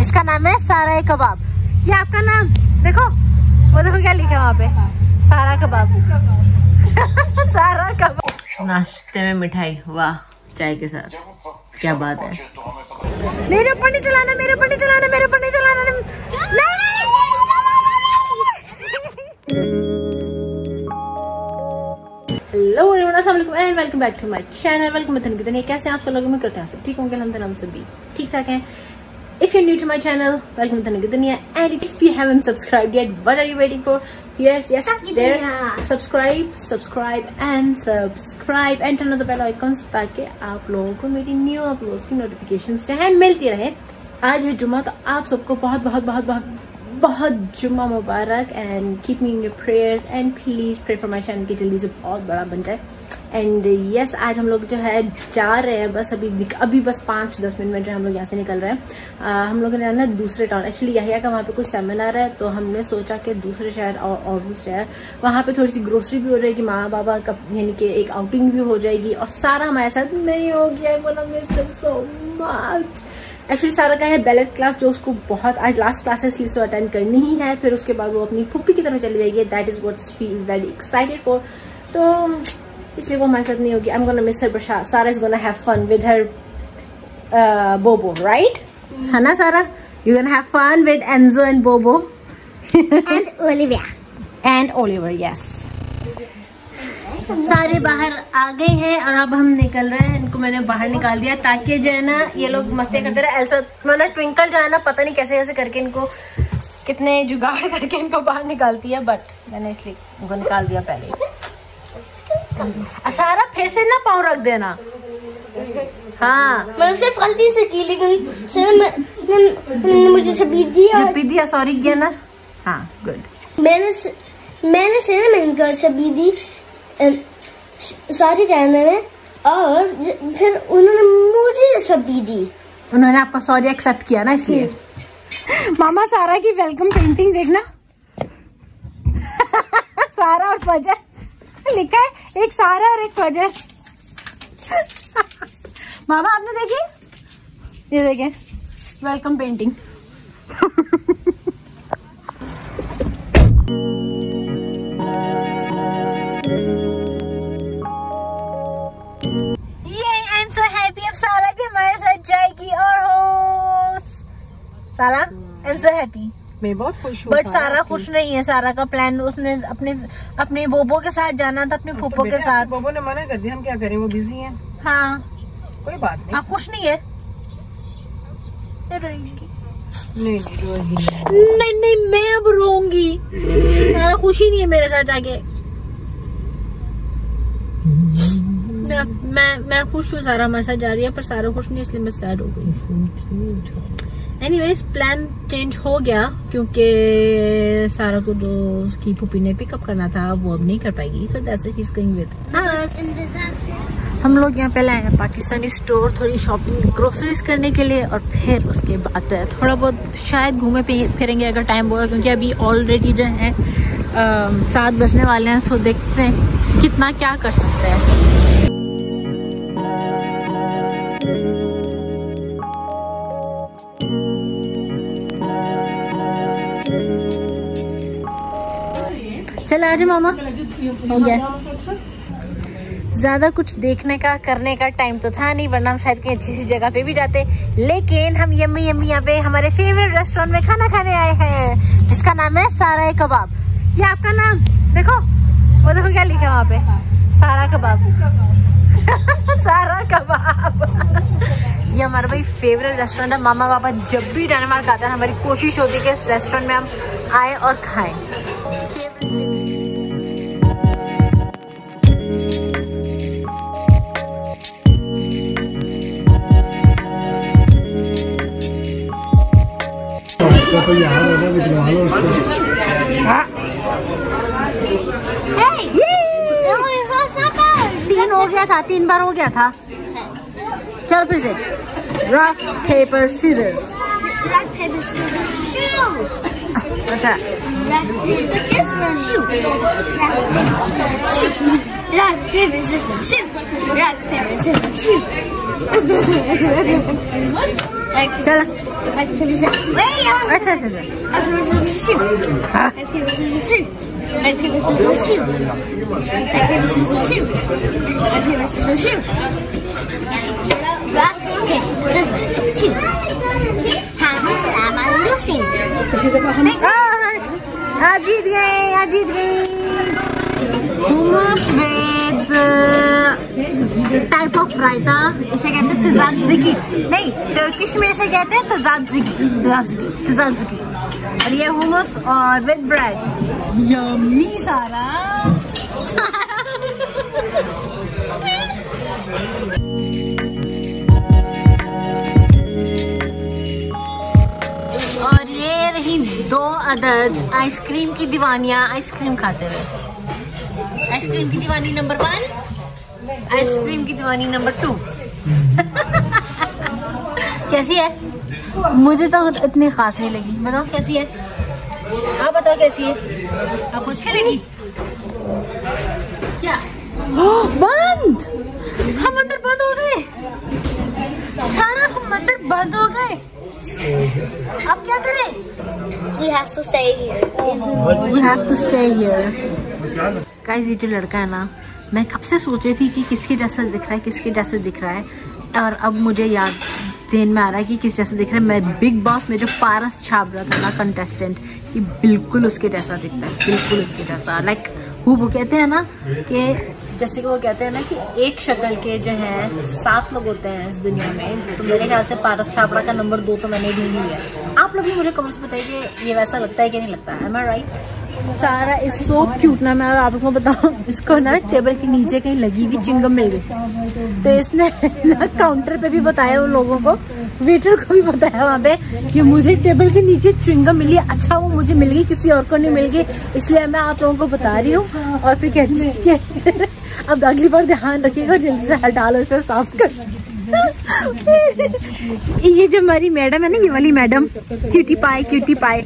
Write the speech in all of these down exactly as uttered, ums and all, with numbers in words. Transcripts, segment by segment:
जिसका नाम है साराय कबाब। ये आपका नाम देखो, वो देखो क्या लिखा है वहाँ पे, सारा कबाब। सारा कबाब। नाश्ते में मिठाई, वाह, चाय के साथ, क्या बात है। मेरे ऊपर नहीं चलाना, मेरे ऊपर नहीं चलाना, मेरे ऊपर नहीं चलाना। हेलो एवरीवन, अस्सलाम वालेकुम and welcome back to my channel. Welcome back to my, कैसे हैं आप सब लोग? उम्मीद करते हैं सब ठीक होंगे। हम सब भी ठीक ठाक हैं। If you new to my channel, welcome to दुनिया। And if you haven't subscribed yet, what are you waiting for? Yes yes, there subscribe subscribe and subscribe and turn on the bell icons, ताकि आप लोगों को मेरी new uploads की notifications जो है मिलती रहे। आज है जुम्मा, तो आप सबको बहुत बहुत बहुत बहुत बहुत जुम्मा मुबारक and keep me in your prayers and please pray for my channel की जल्दी से बहुत बड़ा बन जाए। एंड यस, आज हम लोग जो है जा रहे हैं, बस अभी अभी बस पाँच दस मिनट में जो हम लोग यहाँ से निकल रहे हैं। uh, हम लोग ने जाना है दूसरे टाउन, एक्चुअली यही है कि वहाँ पे कोई सेमिनार है, तो हमने सोचा कि दूसरे शहर और और दूसरे शहर वहाँ पे थोड़ी सी ग्रोसरी भी हो जाएगी, माँ बाबा का यानी कि एक आउटिंग भी हो जाएगी, और सारा हमारे साथ नहीं हो गया। एक्चुअली सारा का है बैलेट क्लास, जो उसको बहुत आज लास्ट क्लास है इसलिए उसको अटेंड करनी ही है, फिर उसके बाद वो अपनी फुप्पी की तरफ चली जाएगी। That is what she is very excited for, तो इसलिए वो हमारे साथ नहीं होगी। I am gonna miss her, but सारा is gonna have fun with her Bobo, right? है ना सारा, you gonna have fun with Enzo and Bobo and Olivia and Oliver. Yes, सारे बाहर आ गए हैं और अब हम निकल रहे हैं। इनको मैंने बाहर निकाल दिया ताकि जो है ना ये लोग मस्ती करते रहे। ऐसा मतलब ट्विंकल जो है ना, पता नहीं कैसे कैसे करके इनको, कितने जुगाड़ करके इनको बाहर निकालती है, बट मैंने इसलिए इनको निकाल दिया पहले। सारा फिर से ना पाँव रख देना। हाँ, मैंने गलती से की, लेकिन मुझे दिया, सॉरी किया ना। हाँ, गुड। मैंने मैंने से ना छपी दी सारी कहने में, और फिर उन्होंने मुझे छपी दी। उन्होंने आपका सॉरी एक्सेप्ट किया ना, इसलिए। मामा, सारा की वेलकम पेंटिंग देखना। सारा और फजर लिखा है, एक सारा और एक फजर। मामा आपने देखी? ये देखे वेलकम पेंटिंग। जाएगी और हो सारा, I'm so happy। मैं बहुत खुश हूँ, बट सारा खुश नहीं है। सारा का प्लान, उसने अपने अपने बोबो के साथ जाना था, अपने फूफो के साथ। बोबो ने मना कर दिया, हम क्या करें, वो बिजी हैं। हाँ, कोई बात नहीं। आप खुश नहीं है? नहीं नहीं नहीं नहीं, मैं अब रोऊंगी। सारा खुश ही नहीं है मेरे साथ आगे। मैं मैं मैं खुश हूँ, सारा हमारे साथ जा रही है, पर सारा खुश नहीं, इसलिए मैं सैड हो गई। एनीवेज, प्लान चेंज हो गया क्योंकि सारा को जो उसकी पुपी ने पिकअप करना था वो अब नहीं कर पाएगी। So that's why she is going with. हम लोग यहाँ पहले आए हैं पाकिस्तानी स्टोर, थोड़ी शॉपिंग ग्रोसरीज करने के लिए, और फिर उसके बाद थोड़ा बहुत शायद घूमे फिरेंगे अगर टाइम होगा, क्योंकि अभी ऑलरेडी जो है सात बजने वाले हैं। सो देखते हैं कितना क्या कर सकते हैं। चल आजा मामा, हो गया। ज़्यादा कुछ देखने का करने का टाइम तो था नहीं, वरना हम शायद कहीं अच्छी सी जगह पे भी जाते, लेकिन हम यम्मी यम्मी यहाँ पे हमारे फेवरेट रेस्टोरेंट में खाना खाने आए हैं, जिसका नाम है साराय कबाब। ये आपका नाम देखो, वो देखो क्या लिखा है वहाँ पे, सारा कबाब। सारा कबाब। ये हमारा भाई फेवरेट रेस्टोरेंट है। मामा पापा जब भी डेनमार्क आते हैं, हमारी कोशिश होती है कि इस रेस्टोरेंट में हम आए और खाएं। तीन हो गया था, तीन बार हो गया था। चल फिर से, रॉक पेपर सीजर्स। अच्छा, I did gay, I did gay. Type of raita इसे कहते हैं तजाज़गी, नहीं टर्किश में इसे कहते हैं तजाज़गी, तजाज़गी, तजाज़गी। और ये hummus और with bread, yummy सारा, सारा। और ये रही दो अदद आइसक्रीम की दीवानियाँ आइसक्रीम खाते हुए। आइसक्रीम की दीवानी नंबर वन, आइसक्रीम की दीवानी नंबर टू। कैसी है? मुझे तो इतनी खास नहीं लगी, बताओ कैसी है? आप बताओ कैसी है? आपको अच्छी लगी क्या? बंद, हम अंदर बंद हो गए, सारा हम अंदर बंद हो गए। अब क्या करें? We have to stay here. We have to stay here. Guys ये जो लड़का है ना, मैं कब से सोच रही थी कि किसके जैसा दिख रहा है, किसके जैसा दिख रहा है, और अब मुझे याद ध्यान में आ रहा है कि किस जैसा दिख रहा है। मैं बिग बॉस में जो पारस छाबरा था ना कंटेस्टेंट, ये बिल्कुल उसके जैसा दिखता है, बिल्कुल उसके जैसा। लाइक हु वो कहते हैं ना कि जैसे कि वो कहते हैं ना कि एक शक्ल के जो है सात लोग होते हैं इस दुनिया में, तो मेरे ख्याल से पारस छाबड़ा का नंबर दो तो मैंने ढूंढी है। आप लोग भी मुझे कमेंट्स बताइए कि ये वैसा लगता है कि नहीं लगता है। Am I right? सारा इज सो क्यूट ना, मैं आप लोगों को बताऊं, इसको ना टेबल के नीचे कहीं लगी हुई चिंगम मिल गई, तो इसने ना काउंटर पे भी बताया उन लोगों को, वेटर को भी बताया वहाँ पे कि मुझे टेबल के नीचे चिंगम मिली। अच्छा वो मुझे मिल गई, किसी और को नहीं मिल गई, इसलिए मैं आप लोगों को बता रही हूँ। और फिर कहती है कि अब अगली बार ध्यान रखिएगा, जल्दी से हटा लो इसे, साफ कर। ये जो हमारी मैडम है ना, ये वाली madam cutie pie, cutie pie,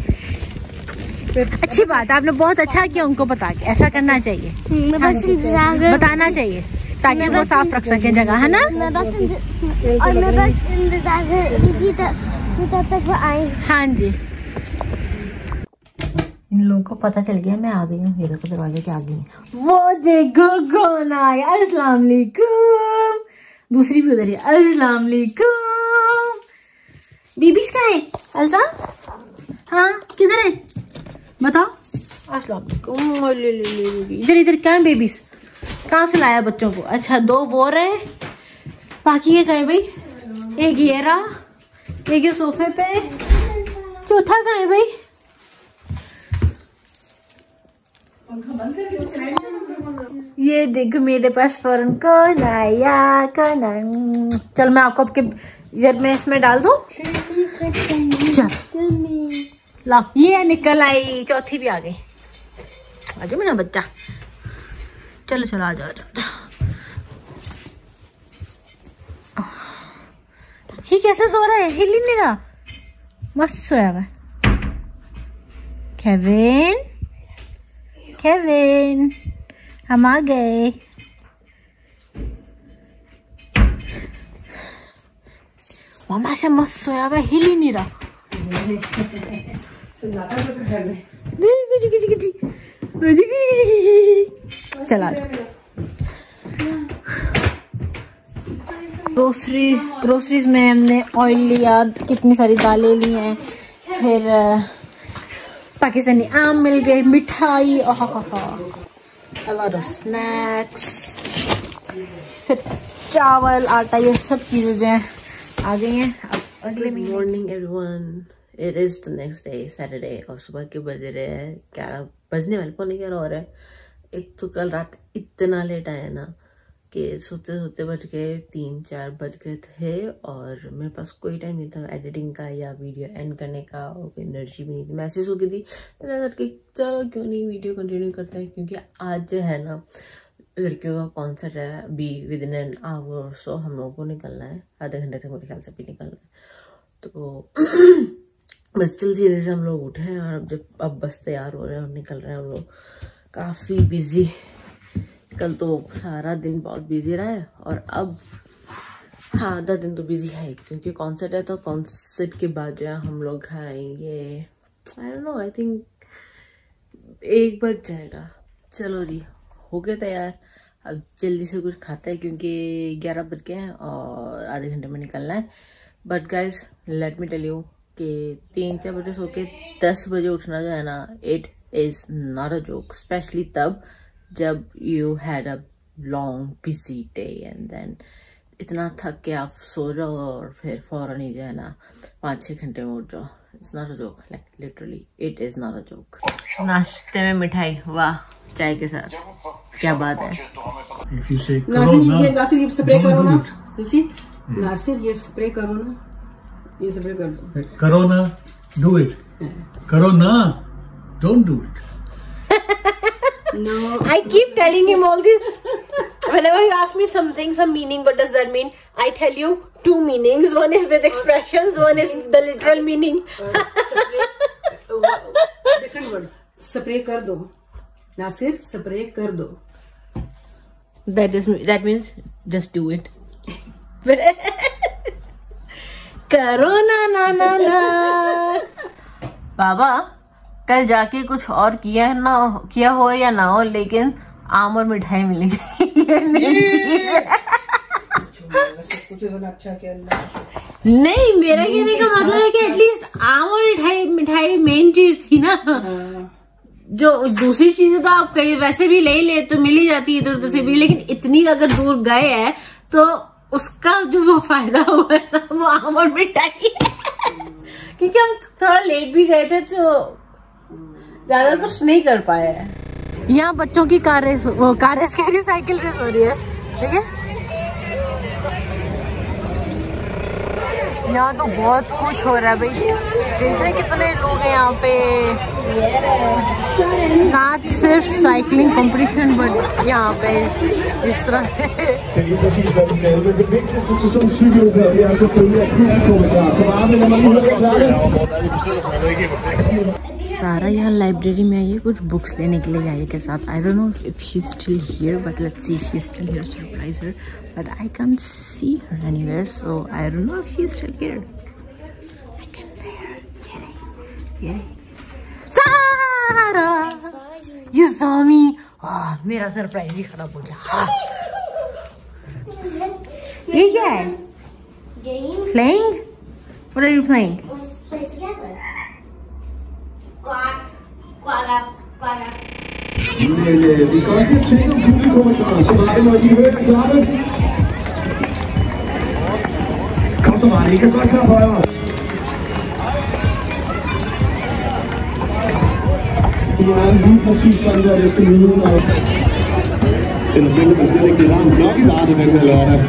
अच्छी बात है, आपने बहुत अच्छा किया उनको बता के। ऐसा करना चाहिए, बताना चाहिए ताकि वो साफ रख सके जगह, है ना। मैं बस और मैं बस इंतजार तब तक वो आए। हाँ जी, इन लोगों को पता चल गया मैं आ गई हूँ, ये लोग दरवाजे के आ गई हैं। वो देखो कौन आया, अस्सलाम वालेकुम। दूसरी भी उधर ही, अस्सलाम वालेकुम। बीबीश कहाँ है अलसा? हाँ किधर है बताओ? अस्सलाम वालेकुम। ले ले ले इधर इधर, क्या बेबीज कहाँ से लाया बच्चों को? अच्छा दो वो रहे, बाकी ये कहाँ है भाई? एक ये रहा, एक ये सोफे पे, चौथा कहाँ है भाई? ये देखो मेरे पास फौरन कौन आया, कौन आया। चल मैं आपको आपके इधर में इसमें डाल दूं। ला ये निकल आई, चौथी भी आ गई। आ जाओ मेरा बच्चा, चलो चलो आ जाओ। ये कैसे सो रहा है, हिल ही नहीं रहा, मस्त सोया हुआ। केविन, केविन हम आ गए। मामा से मस्त सोया हुआ, हिल ही नहीं रहा। चला ग्रोसरी, ग्रोसरीज में हमने ऑयल लिया, कितनी सारी दालें ली हैं, फिर पाकिस्तानी आम मिल गए, मिठाई, स्नैक्स, फिर चावल, आटा, ये सब चीजें जो है आ गई हैं। अगले morning everyone, it is the next day Saturday, और सुबह के बज रहे हैं ग्यारह, बजने वाले पौने ग्यारह हो रहा है। एक तो कल रात इतना लेट आया ना कि सोते सोते बज गए तीन चार बज गए थे, और मेरे पास कोई टाइम नहीं था एडिटिंग का या वीडियो एंड करने का, और कोई एनर्जी भी नहीं थी। मैसेज हो गई थी, चलो क्यों नहीं वीडियो कंटिन्यू करते हैं, क्योंकि आज जो है ना लड़कियों का कॉन्सर्ट है, अभी विद इन एन आवर और सो हम लोगों को निकलना है, आधे घंटे तक मेरे ख्याल से भी निकलना है। तो बस जल्दी जल्दी से हम लोग उठे हैं, और अब जब अब बस तैयार हो रहे हैं और निकल रहे हैं हम लोग। काफ़ी बिजी, कल तो सारा दिन बहुत बिजी रहा है, और अब हाँ आधा दिन तो बिजी है क्योंकि कॉन्सर्ट है, तो कॉन्सर्ट के बाद जो है हम लोग घर आएंगे। I don't know, I think एक बज जाएगा। चलो जी, हो गया तैयार। अब जल्दी से कुछ खाते हैं क्योंकि ग्यारह बज गए हैं और आधे घंटे में निकलना है। But guys let me tell you कि तीन चार बजे सो के दस बजे उठना जो है ना, it is not a joke, specially तब जब you had a long busy day and then इतना थक के आप सो जाओ और फिर फौरन ही जो है ना पाँच छः घंटे में उठ जाओ। It's not a joke, like literally it is not a joke. नाश्ते में मिठाई, वाह, चाय के साथ, क्या बात है। नासिर ये स्प्रे करो ना, नासिर ये स्प्रे करो ना, ये स्प्रे कर दो, करो ना, डू इट, करो ना, don't do it. No, I keep telling him all this. Whenever he asks me something, some meaning, what does that mean? I tell you two meanings. One is with expressions, one is the literal meaning. Different word. Spray kar do. Nasir, spray kar do. That is that means just do it. Corona na na na. Baba. कल जाके कुछ और किया है ना, किया हो या ना हो, लेकिन आम और मिठाई मिलेगी। नहीं, मेरा कहने का मतलब है कि एटलीस्ट आम और मिठाई मिठाई मेन चीज थी ना। जो दूसरी चीजें तो आप कहीं वैसे भी ले ले तो मिल ही जाती है इधर उधर से भी, लेकिन इतनी अगर दूर गए हैं तो उसका जो वो फायदा हुआ है ना, वो आम और मिठाई है। क्योंकि हम थोड़ा लेट भी गए थे तो ज्यादा कुछ नहीं कर पाया है। यहाँ बच्चों की कार रेस, वो कार रेस कह रही, साइकिल रेस हो रही है, ठीक है। यहाँ तो बहुत कुछ हो रहा है भाई, देखिए कितने लोग हैं यहाँ पे। ना सिर्फ साइकिलिंग कंपटीशन बट यहाँ पे इस तरह है। सारा यहाँ लाइब्रेरी में आई है कुछ बुक्स लेने के लिए, आई के साथ। I don't know if she is still here but let's see if she is still here. Surprise her but I can't see her anywhere, so I don't know if she is still here. I can hear ये सारा, you saw me. ओह, मेरा surprise ही खराब हो गया। ये क्या है? Game playing? What are you playing? Quack, quack up, quack up. Vi skal også lige tænke om publikummet, og så var det, når I hører det klappe. Kom så meget, I kan godt klappe højere. Det er lige præcis sådan, der det skal lyde. Eller tænker man slet ikke, det er en blok i larte den her lørdag.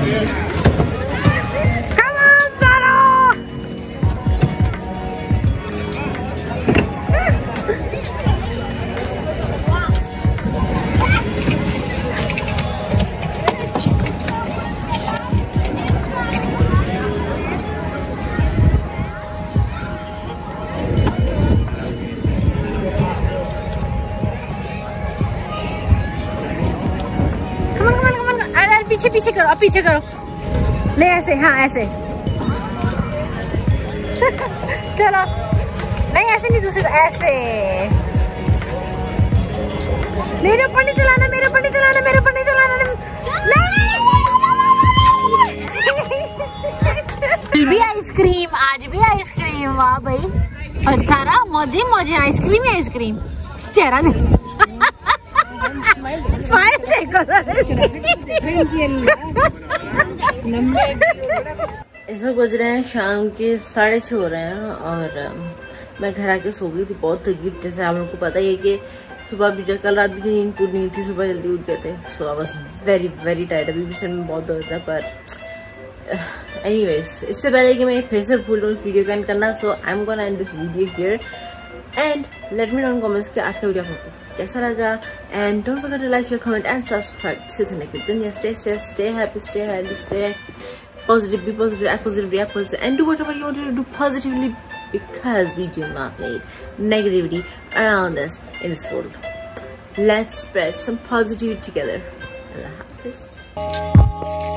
पीछे पीछे करो, अब पीछे करो, नहीं ऐसे, हाँ ऐसे। चलो, नहीं ऐसे नहीं, दूसरे ऐसे। मेरे ऊपर नहीं चलाना, मेरे ऊपर नहीं चलाना, मेरे ऊपर नहीं चलाना। भी आइसक्रीम, आज भी आइसक्रीम, वाह भाई। और सारा मौजे मौजे, आइसक्रीम आइसक्रीम, चेहरा नहीं, स्माइल देखो। इस वक्त गुजरे हैं शाम के साढ़े छः हो रहे हैं और मैं घर आके सो गई थी, बहुत थक गई। जैसे आप लोगों को पता ही है कि सुबह भी जो कल रात भी नींद पूरी नहीं थी, सुबह जल्दी उठ गए थे। So I was very very tired. अभी भी सर में बहुत दर्द था, पर एनीवेज इससे पहले कि मैं फिर से भूल रहा हूँ इस वीडियो को एंड करना, so I am gonna end this video here and let me know in comments कि आज का वीडियो आपको कैसा लगा। And don't forget to like, share, comment and subscribe. से थैंक यू दिन, stay safe, stay happy, stay healthy, stay positive, be positive, act positive, react positive and do whatever you want to do positively, because we do not need negativity around us in this world. Let's spread some positivity together. अल्लाह हाफिज।